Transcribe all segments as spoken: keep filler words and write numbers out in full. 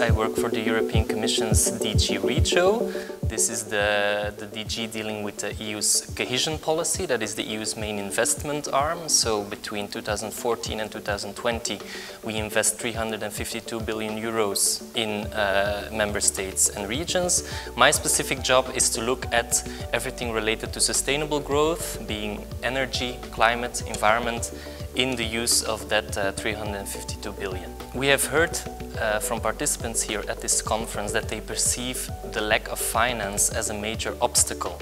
I work for the European Commission's D G Regio. This is the, the D G dealing with the E U's cohesion policy, that is the E U's main investment arm. So between two thousand fourteen and two thousand twenty, we invest three hundred fifty-two billion euros in uh, member states and regions. My specific job is to look at everything related to sustainable growth, being energy, climate, environment, in the use of that uh, three hundred fifty-two billion. We have heard uh, from participants here at this conference that they perceive the lack of finance as a major obstacle.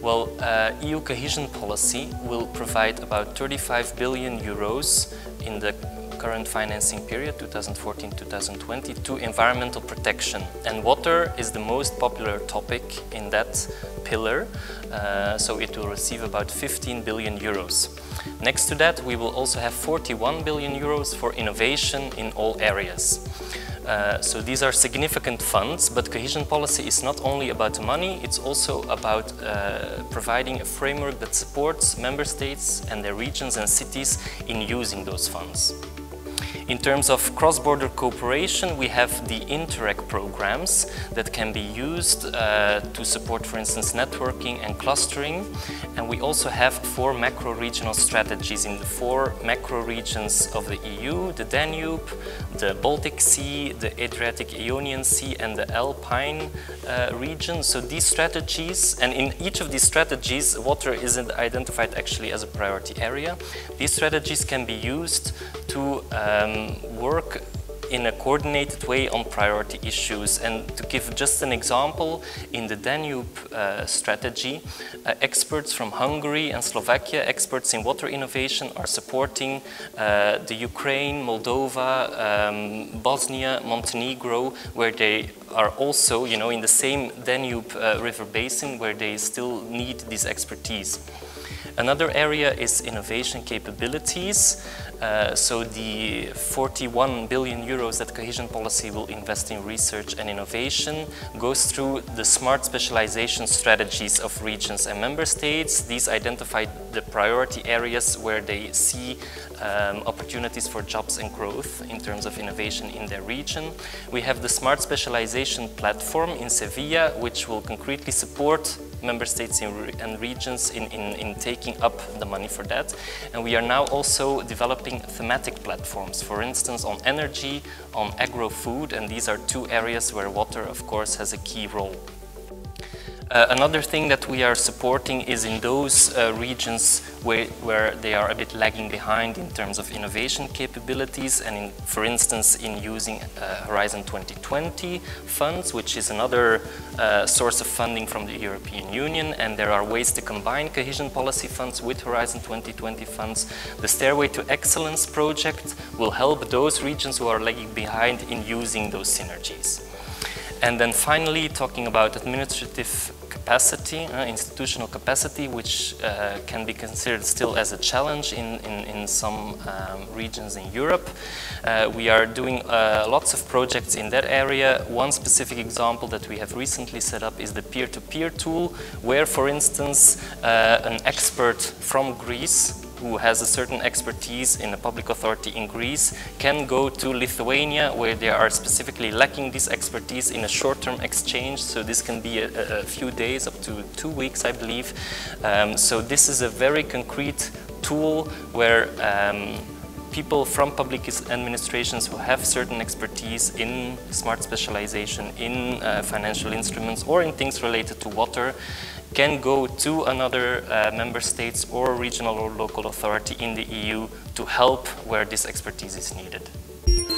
Well, uh, E U cohesion policy will provide about thirty-five billion euros in the current financing period, two thousand fourteen to two thousand twenty, to environmental protection. And water is the most popular topic in that pillar, uh, so it will receive about fifteen billion euros. Next to that, we will also have forty-one billion euros for innovation in all areas. Uh, so these are significant funds, but cohesion policy is not only about money, it's also about uh, providing a framework that supports member states and their regions and cities in using those funds. In terms of cross-border cooperation, we have the Interreg programs that can be used uh, to support, for instance, networking and clustering. And we also have four macro-regional strategies in the four macro-regions of the E U, the Danube, the Baltic Sea, the Adriatic-Ionian Sea, and the Alpine uh, region. So these strategies, and in each of these strategies, water isn't identified actually as a priority area. These strategies can be used to um, work in a coordinated way on priority issues. And to give just an example, in the Danube uh, strategy, uh, experts from Hungary and Slovakia, experts in water innovation, are supporting uh, the Ukraine, Moldova, um, Bosnia, Montenegro, where they are also, you know, in the same Danube uh, river basin, where they still need this expertise. Another area is innovation capabilities. Uh, so the forty-one billion euros that cohesion policy will invest in research and innovation goes through the smart specialization strategies of regions and member states. These identify the priority areas where they see um, opportunities for jobs and growth in terms of innovation in their region. We have the smart specialization platform in Sevilla, which will concretely support member states and regions in, in, in taking up the money for that. And we are now also developing thematic platforms, for instance, on energy, on agro-food, and these are two areas where water, of course, has a key role. Uh, another thing that we are supporting is in those uh, regions where, where they are a bit lagging behind in terms of innovation capabilities and, in, for instance, in using uh, Horizon twenty twenty funds, which is another uh, source of funding from the European Union. And there are ways to combine cohesion policy funds with Horizon twenty twenty funds. The Stairway to Excellence project will help those regions who are lagging behind in using those synergies. And then finally, talking about administrative capacity, uh, institutional capacity, which uh, can be considered still as a challenge in, in, in some um, regions in Europe. Uh, we are doing uh, lots of projects in that area. One specific example that we have recently set up is the peer-to-peer tool, where, for instance, uh, an expert from Greece who has a certain expertise in a public authority in Greece can go to Lithuania, where they are specifically lacking this expertise, in a short-term exchange. So this can be a, a few days, up to two weeks, I believe. Um, so this is a very concrete tool where um, people from public administrations who have certain expertise in smart specialization, in uh, financial instruments, or in things related to water, can go to another uh, member states or regional or local authority in the E U to help where this expertise is needed.